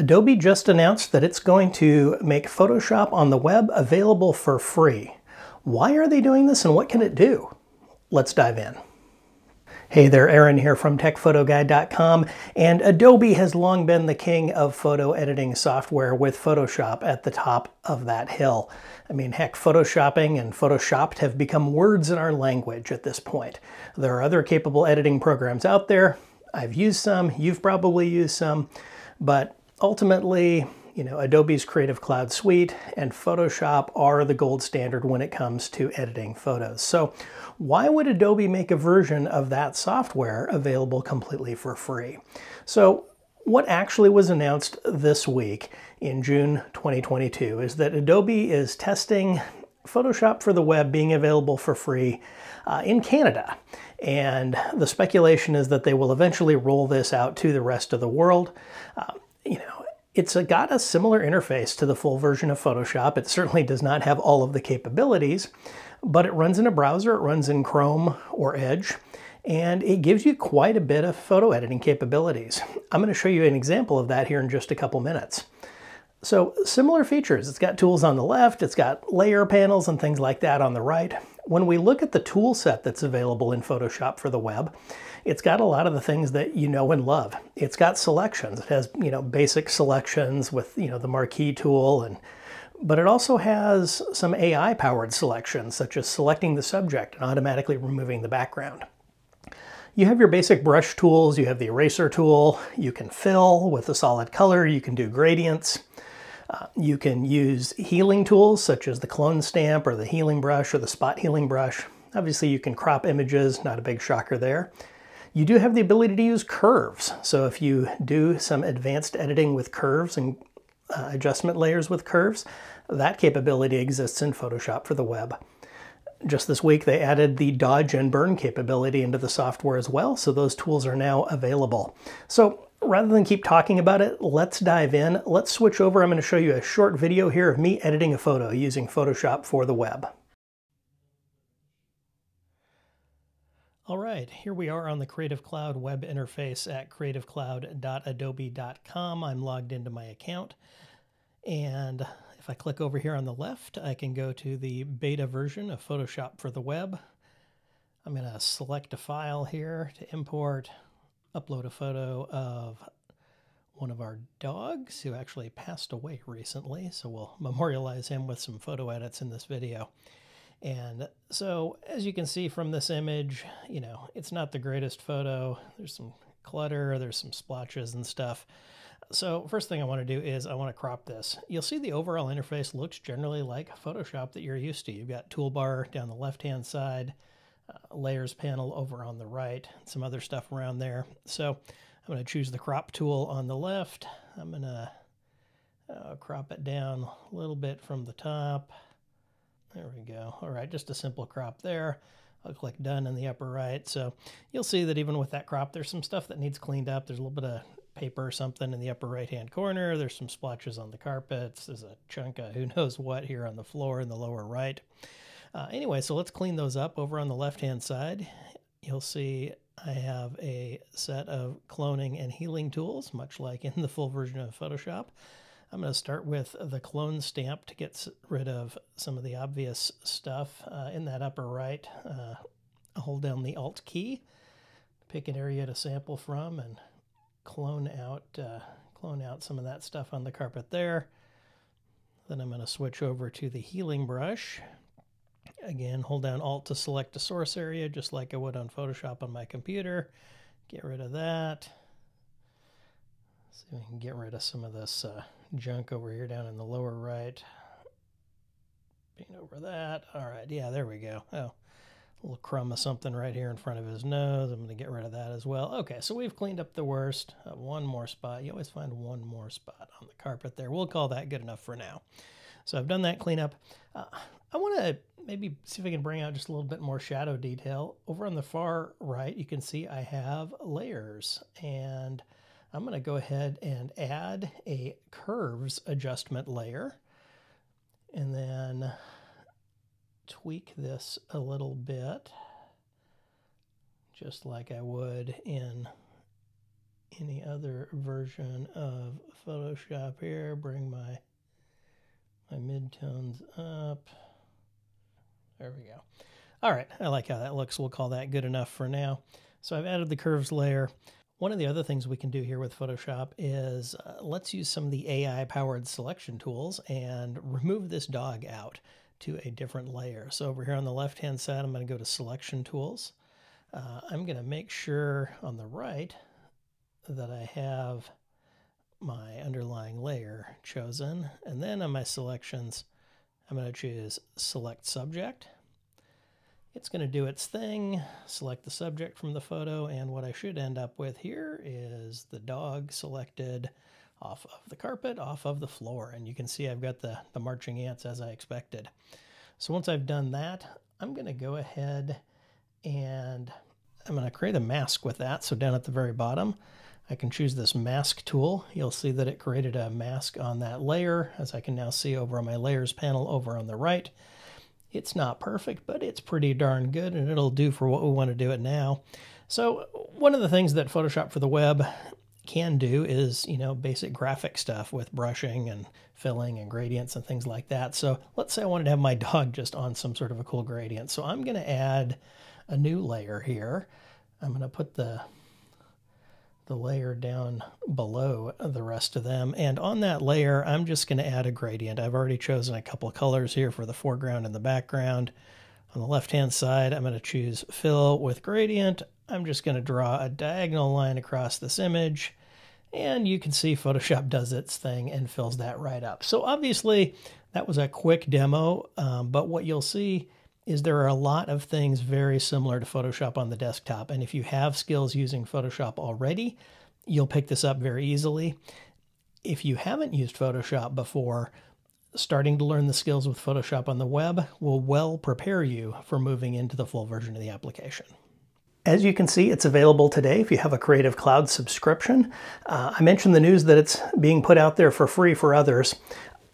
Adobe just announced that it's going to make Photoshop on the web available for free. Why are they doing this and what can it do? Let's dive in. Hey there, Aaron here from techphotoguy.com, and Adobe has long been the king of photo editing software, with Photoshop at the top of that hill. I mean, heck, Photoshopping and Photoshopped have become words in our language at this point. There are other capable editing programs out there. I've used some, you've probably used some, but ultimately, you know, Adobe's Creative Cloud Suite and Photoshop are the gold standard when it comes to editing photos. So why would Adobe make a version of that software available completely for free? So what actually was announced this week in June 2022 is that Adobe is testing Photoshop for the web being available for free in Canada. And the speculation is that they will eventually roll this out to the rest of the world. You know, it's got a similar interface to the full version of Photoshop. It certainly does not have all of the capabilities, but it runs in a browser, it runs in Chrome or Edge, and it gives you quite a bit of photo editing capabilities. I'm going to show you an example of that here in just a couple minutes. So similar features, it's got tools on the left, it's got layer panels and things like that on the right. When we look at the tool set that's available in Photoshop for the web, it's got a lot of the things that you know and love. It's got selections. It has, you know, basic selections with, you know, the marquee tool, and but it also has some AI-powered selections, such as selecting the subject and automatically removing the background. You have your basic brush tools, you have the eraser tool, you can fill with a solid color, you can do gradients. You can use healing tools such as the clone stamp or the healing brush or the spot healing brush. Obviously you can crop images, not a big shocker there. You do have the ability to use curves. So if you do some advanced editing with curves and adjustment layers with curves, that capability exists in Photoshop for the web. Just this week they added the dodge and burn capability into the software as well, so those tools are now available. So rather than keep talking about it, let's dive in. Let's switch over. I'm going to show you a short video here of me editing a photo using Photoshop for the web. All right, here we are on the Creative Cloud web interface at creativecloud.adobe.com. I'm logged into my account. And if I click over here on the left, I can go to the beta version of Photoshop for the web. I'm going to select a file here to import. Upload a photo of one of our dogs who actually passed away recently, so we'll memorialize him with some photo edits in this video. And so as you can see from this image, you know, it's not the greatest photo. There's some clutter, there's some splotches and stuff. So first thing I want to do is I want to crop this. You'll see the overall interface looks generally like Photoshop that you're used to. You've got toolbar down the left-hand side, layers panel over on the right, some other stuff around there. So I'm going to choose the crop tool on the left. I'm going to crop it down a little bit from the top. There we go. All right, just a simple crop there. I'll click done in the upper right. So you'll see that even with that crop, there's some stuff that needs cleaned up. There's a little bit of paper or something in the upper right-hand corner. There's some splotches on the carpets. There's a chunk of who knows what here on the floor in the lower right. Anyway, so let's clean those up. Over on the left-hand side, you'll see I have a set of cloning and healing tools, much like in the full version of Photoshop. I'm going to start with the clone stamp to get rid of some of the obvious stuff in that upper right. I'll hold down the Alt key, pick an area to sample from, and clone out some of that stuff on the carpet there. Then I'm going to switch over to the healing brush. Again, hold down Alt to select a source area, just like I would on Photoshop on my computer. Get rid of that. See if we can get rid of some of this junk over here down in the lower right. Paint over that. All right, yeah, there we go. Oh, a little crumb of something right here in front of his nose. I'm going to get rid of that as well. Okay, so we've cleaned up the worst. One more spot. You always find one more spot on the carpet there. We'll call that good enough for now. So I've done that cleanup. I want to maybe see if I can bring out just a little bit more shadow detail. Over on the far right, you can see I have layers, and I'm going to go ahead and add a curves adjustment layer and then tweak this a little bit, just like I would in any other version of Photoshop here. Bring my midtones up. There we go. All right, I like how that looks. We'll call that good enough for now. So I've added the curves layer. One of the other things we can do here with Photoshop is let's use some of the AI-powered selection tools and remove this dog out to a different layer. So over here on the left-hand side, I'm going to go to Selection Tools. I'm going to make sure on the right that I have my underlying layer chosen. And then on my selections, I'm going to choose Select Subject. It's going to do its thing, select the subject from the photo, and what I should end up with here is the dog selected off of the carpet, off of the floor. And you can see I've got the marching ants as I expected. So once I've done that, I'm going to go ahead and I'm going to create a mask with that. So down at the very bottom, I can choose this mask tool. You'll see that it created a mask on that layer, as I can now see over on my layers panel over on the right. It's not perfect, but it's pretty darn good, and it'll do for what we want to do it now. So one of the things that Photoshop for the web can do is, you know, basic graphic stuff with brushing and filling and gradients and things like that. So let's say I wanted to have my dog just on some sort of a cool gradient. So I'm going to add a new layer here. I'm going to put the layer down below the rest of them. And on that layer, I'm just going to add a gradient. I've already chosen a couple colors here for the foreground and the background. On the left-hand side, I'm going to choose Fill with Gradient. I'm just going to draw a diagonal line across this image. And you can see Photoshop does its thing and fills that right up. So obviously, that was a quick demo, but what you'll see is there are a lot of things very similar to Photoshop on the desktop. And if you have skills using Photoshop already, you'll pick this up very easily. If you haven't used Photoshop before, starting to learn the skills with Photoshop on the web will well prepare you for moving into the full version of the application. As you can see, it's available today if you have a Creative Cloud subscription. I mentioned the news that it's being put out there for free for others.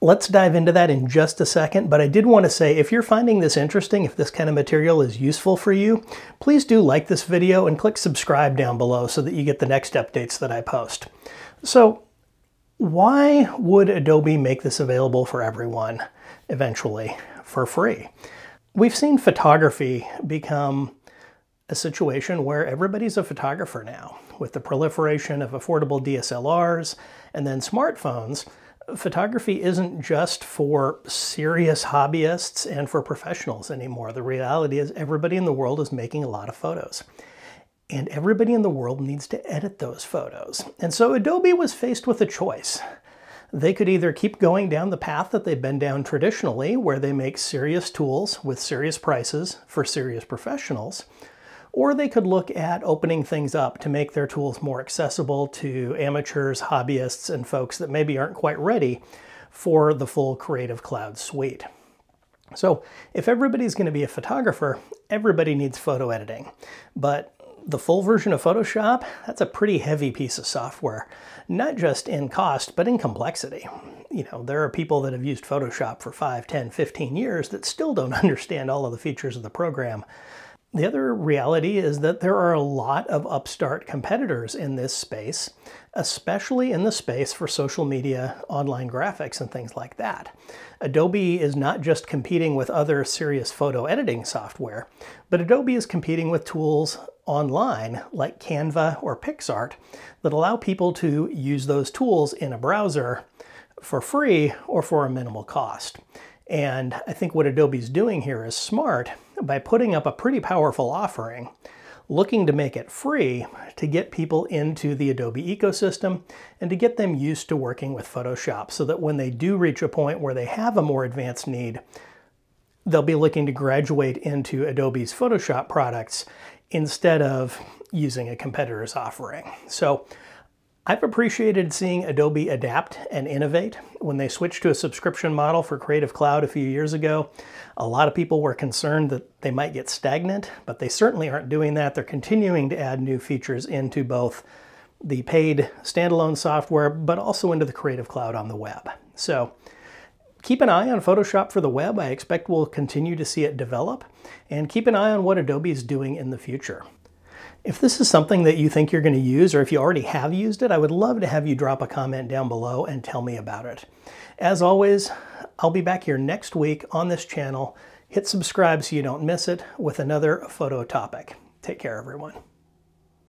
Let's dive into that in just a second, but I did want to say if you're finding this interesting, if this kind of material is useful for you, please do like this video and click subscribe down below so that you get the next updates that I post. So why would Adobe make this available for everyone eventually for free? We've seen photography become a situation where everybody's a photographer now. With the proliferation of affordable DSLRs and then smartphones, photography isn't just for serious hobbyists and for professionals anymore. The reality is everybody in the world is making a lot of photos. And everybody in the world needs to edit those photos. And so Adobe was faced with a choice. They could either keep going down the path that they've been down traditionally, where they make serious tools with serious prices for serious professionals, or they could look at opening things up to make their tools more accessible to amateurs, hobbyists, and folks that maybe aren't quite ready for the full Creative Cloud suite. So if everybody's going to be a photographer, everybody needs photo editing. But the full version of Photoshop, that's a pretty heavy piece of software, not just in cost, but in complexity. You know, there are people that have used Photoshop for 5, 10, 15 years that still don't understand all of the features of the program. The other reality is that there are a lot of upstart competitors in this space, especially in the space for social media, online graphics, and things like that. Adobe is not just competing with other serious photo editing software, but Adobe is competing with tools online like Canva or Picsart that allow people to use those tools in a browser for free or for a minimal cost. And I think what Adobe's doing here is smart by putting up a pretty powerful offering, looking to make it free to get people into the Adobe ecosystem and to get them used to working with Photoshop so that when they do reach a point where they have a more advanced need, they'll be looking to graduate into Adobe's Photoshop products instead of using a competitor's offering. So I've appreciated seeing Adobe adapt and innovate. When they switched to a subscription model for Creative Cloud a few years ago, a lot of people were concerned that they might get stagnant, but they certainly aren't doing that. They're continuing to add new features into both the paid standalone software, but also into the Creative Cloud on the web. So keep an eye on Photoshop for the web. I expect we'll continue to see it develop, and keep an eye on what Adobe's doing in the future. If this is something that you think you're going to use, or if you already have used it, I would love to have you drop a comment down below and tell me about it. As always, I'll be back here next week on this channel. Hit subscribe so you don't miss it with another photo topic. Take care, everyone.